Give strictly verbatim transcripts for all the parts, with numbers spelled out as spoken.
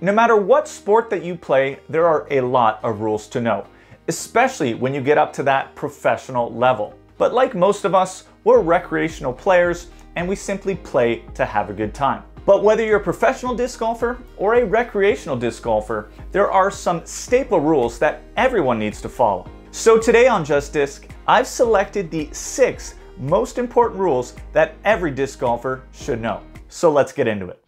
No matter what sport that you play, there are a lot of rules to know, especially when you get up to that professional level. But like most of us, we're recreational players and we simply play to have a good time. But whether you're a professional disc golfer or a recreational disc golfer, there are some staple rules that everyone needs to follow. So today on Just Disc, I've selected the six most important rules that every disc golfer should know. So let's get into it.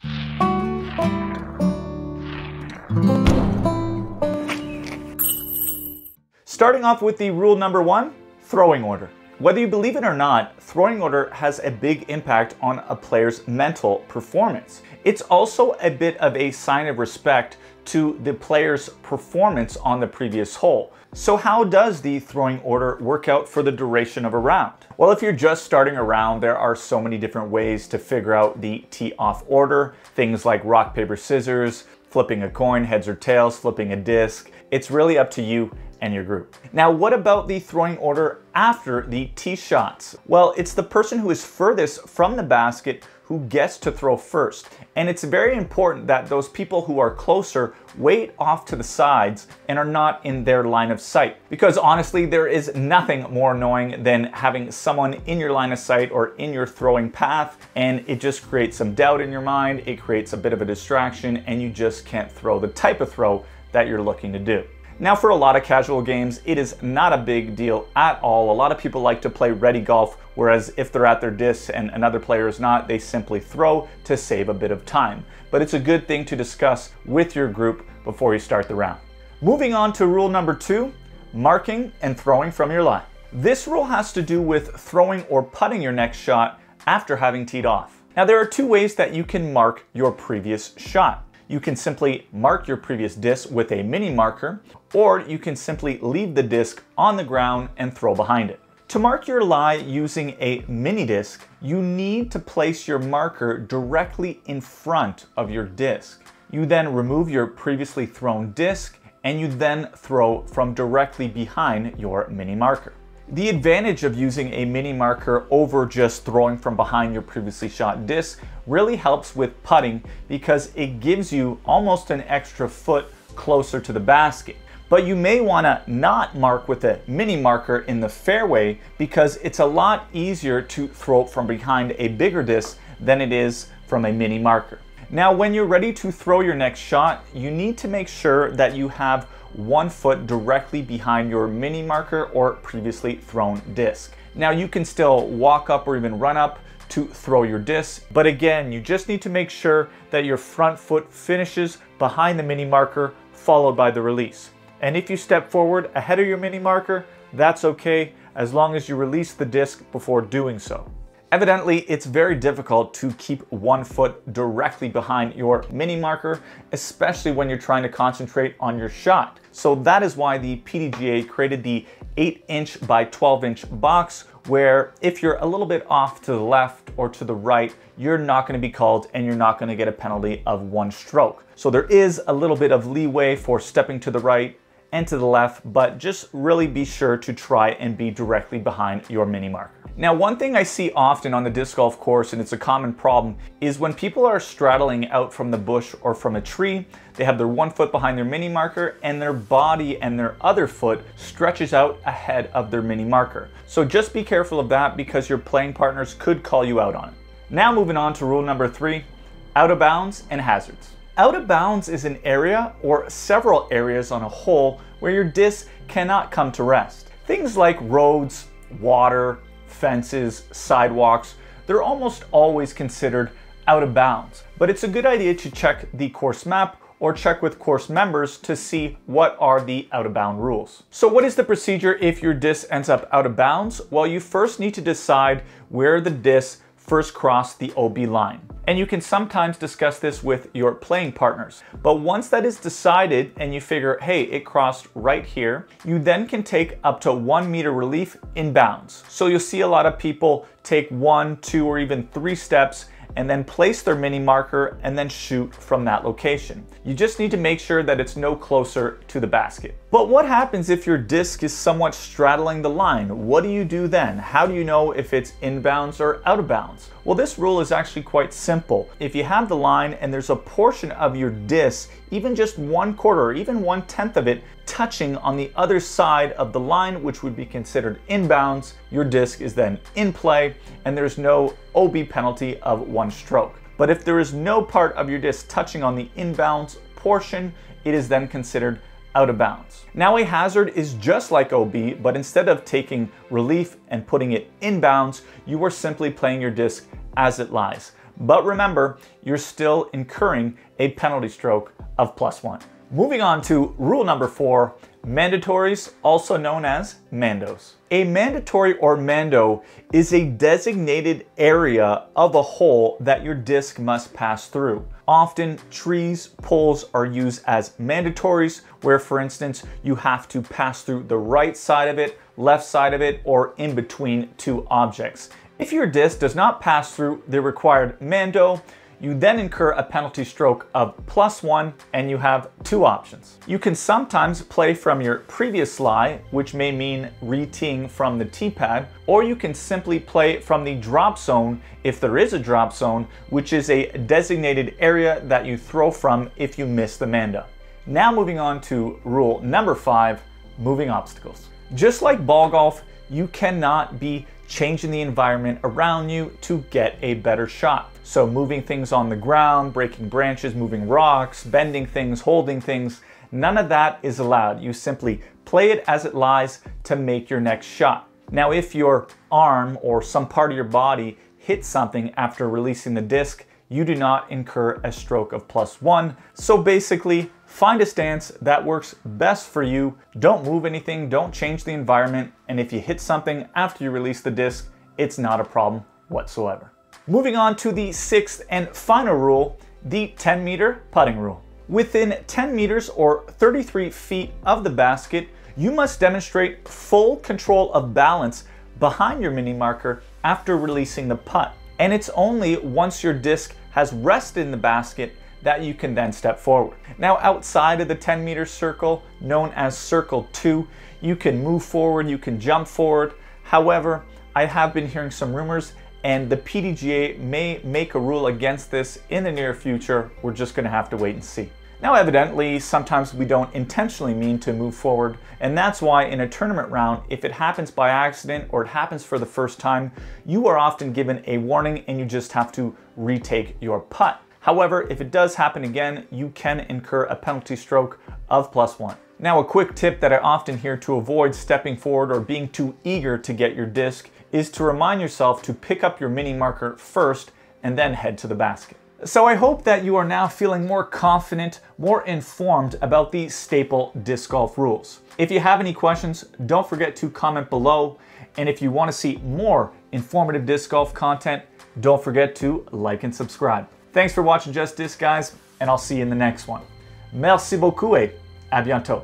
Starting off with the rule number one, throwing order. Whether you believe it or not, throwing order has a big impact on a player's mental performance. It's also a bit of a sign of respect to the player's performance on the previous hole. So how does the throwing order work out for the duration of a round? Well, if you're just starting a round, there are so many different ways to figure out the tee off order. Things like rock, paper, scissors, flipping a coin, heads or tails, flipping a disc. It's really up to you and your group. Now, what about the throwing order after the tee shots? Well, it's the person who is furthest from the basket who gets to throw first. And it's very important that those people who are closer wait off to the sides and are not in their line of sight. Because honestly, there is nothing more annoying than having someone in your line of sight or in your throwing path, and it just creates some doubt in your mind, it creates a bit of a distraction, and you just can't throw the type of throw that you're looking to do. Now, for a lot of casual games, it is not a big deal at all. A lot of people like to play ready golf, whereas if they're at their disc and another player is not, they simply throw to save a bit of time. But it's a good thing to discuss with your group before you start the round. Moving on to rule number two, marking and throwing from your line. This rule has to do with throwing or putting your next shot after having teed off. Now, there are two ways that you can mark your previous shot. You can simply mark your previous disc with a mini marker, or you can simply leave the disc on the ground and throw behind it. To mark your lie using a mini disc, you need to place your marker directly in front of your disc. You then remove your previously thrown disc, and you then throw from directly behind your mini marker. The advantage of using a mini marker over just throwing from behind your previously shot disc really helps with putting, because it gives you almost an extra foot closer to the basket. But you may want to not mark with a mini marker in the fairway, because it's a lot easier to throw from behind a bigger disc than it is from a mini marker. Now, when you're ready to throw your next shot, you need to make sure that you have one foot directly behind your mini marker or previously thrown disc. Now, you can still walk up or even run up to throw your disc, but again, you just need to make sure that your front foot finishes behind the mini marker followed by the release. And if you step forward ahead of your mini marker, that's okay, as long as you release the disc before doing so. Evidently, it's very difficult to keep one foot directly behind your mini marker, especially when you're trying to concentrate on your shot. So that is why the P D G A created the eight inch by twelve inch box, where if you're a little bit off to the left or to the right, you're not going to be called and you're not going to get a penalty of one stroke. So there is a little bit of leeway for stepping to the right and to the left, but just really be sure to try and be directly behind your mini marker. Now, one thing I see often on the disc golf course, and it's a common problem, is when people are straddling out from the bush or from a tree, they have their one foot behind their mini marker and their body and their other foot stretches out ahead of their mini marker. So just be careful of that, because your playing partners could call you out on it. Now, moving on to rule number three, out of bounds and hazards. Out of bounds is an area or several areas on a hole where your disc cannot come to rest. Things like roads, water, fences, sidewalks, they're almost always considered out of bounds. But it's a good idea to check the course map or check with course members to see what are the out of bound rules. So what is the procedure if your disc ends up out of bounds? Well, you first need to decide where the disc first crossed the O B line. And you can sometimes discuss this with your playing partners. But once that is decided and you figure, hey, it crossed right here, you then can take up to one meter relief in bounds. So you'll see a lot of people take one, two, or even three steps and then place their mini marker and then shoot from that location. You just need to make sure that it's no closer to the basket. But what happens if your disc is somewhat straddling the line? What do you do then? How do you know if it's inbounds or out of bounds? Well, this rule is actually quite simple. If you have the line and there's a portion of your disc, even just one quarter or even one tenth of it, touching on the other side of the line, which would be considered inbounds, your disc is then in play and there's no O B penalty of one stroke. But if there is no part of your disc touching on the inbounds portion, it is then considered out of bounds. Now, a hazard is just like O B, but instead of taking relief and putting it inbounds, you are simply playing your disc as it lies. But remember, you're still incurring a penalty stroke of plus one. Moving on to rule number four, mandatories, also known as mandos. A mandatory or mando is a designated area of a hole that your disc must pass through. Often trees, poles are used as mandatories where, for instance, you have to pass through the right side of it, left side of it, or in between two objects. If your disc does not pass through the required mando, you then incur a penalty stroke of plus one, and you have two options. You can sometimes play from your previous lie, which may mean re-teeing from the tee pad, or you can simply play from the drop zone if there is a drop zone, which is a designated area that you throw from if you miss the manda. Now moving on to rule number five, moving obstacles. Just like ball golf, you cannot be changing the environment around you to get a better shot. So moving things on the ground, breaking branches, moving rocks, bending things, holding things, none of that is allowed. You simply play it as it lies to make your next shot. Now, if your arm or some part of your body hits something after releasing the disc, you do not incur a stroke of plus one. So basically, find a stance that works best for you. Don't move anything, don't change the environment, and if you hit something after you release the disc, it's not a problem whatsoever. Moving on to the sixth and final rule, the ten meter putting rule. Within ten meters or thirty-three feet of the basket, you must demonstrate full control of balance behind your mini marker after releasing the putt. And it's only once your disc has rested in the basket that you can then step forward. Now, outside of the ten meter circle, known as circle two, you can move forward, you can jump forward. However, I have been hearing some rumors and the P D G A may make a rule against this in the near future. We're just gonna have to wait and see. Now, evidently, sometimes we don't intentionally mean to move forward, and that's why in a tournament round, if it happens by accident or it happens for the first time, you are often given a warning and you just have to retake your putt. However, if it does happen again, you can incur a penalty stroke of plus one. Now, a quick tip that I often hear to avoid stepping forward or being too eager to get your disc is to remind yourself to pick up your mini marker first and then head to the basket. So I hope that you are now feeling more confident, more informed about the staple disc golf rules. If you have any questions, don't forget to comment below. And if you want to see more informative disc golf content, don't forget to like and subscribe. Thanks for watching Just Disc, guys, and I'll see you in the next one. Merci beaucoup et à bientôt.